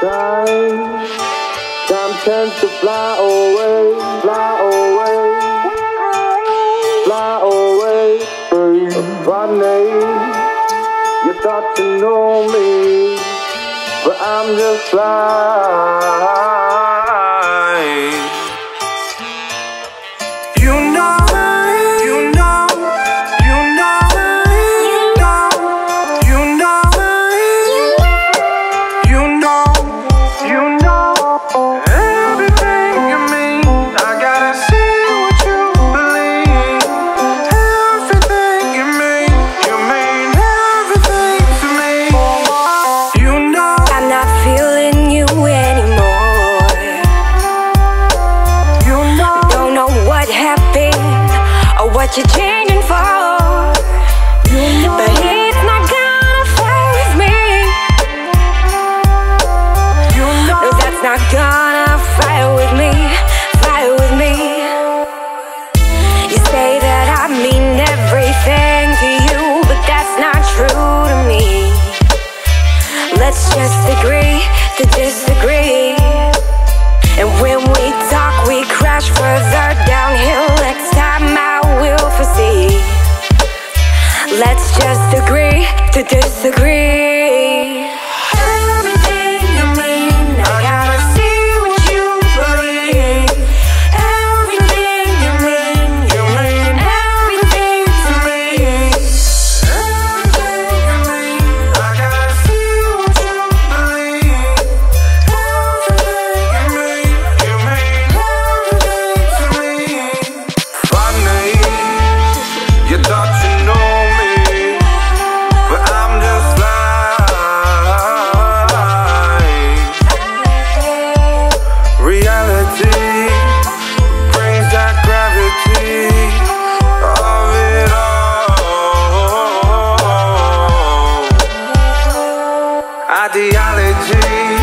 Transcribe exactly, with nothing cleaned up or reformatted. Time, time tends to fly away, fly away, fly away for you. One day, you thought you know me, but I'm just flying. You know, you know, you know, you know, you know, you know, you know, everything you mean. I gotta see what you believe. Everything you mean, you mean everything to me. You know, I'm not feeling you anymore. You know, don't know what happened or what you're changing for. But it's not gonna faze me. No, that's not gonna fly with me, fly with me. You say that I mean everything to you, but that's not true to me. Let's just agree to disagree. And when we talk, we crash further downhill. Next time I will foresee. Let's just agree to disagree. Everything you mean, I gotta see what you believe. Everything you mean, you mean everything to me. Everything you mean, I gotta see what you believe. Everything you mean, you mean everything to me. Funny, you thought you know me, but I'm just flying. Reality brings that gravity of it all. Ideology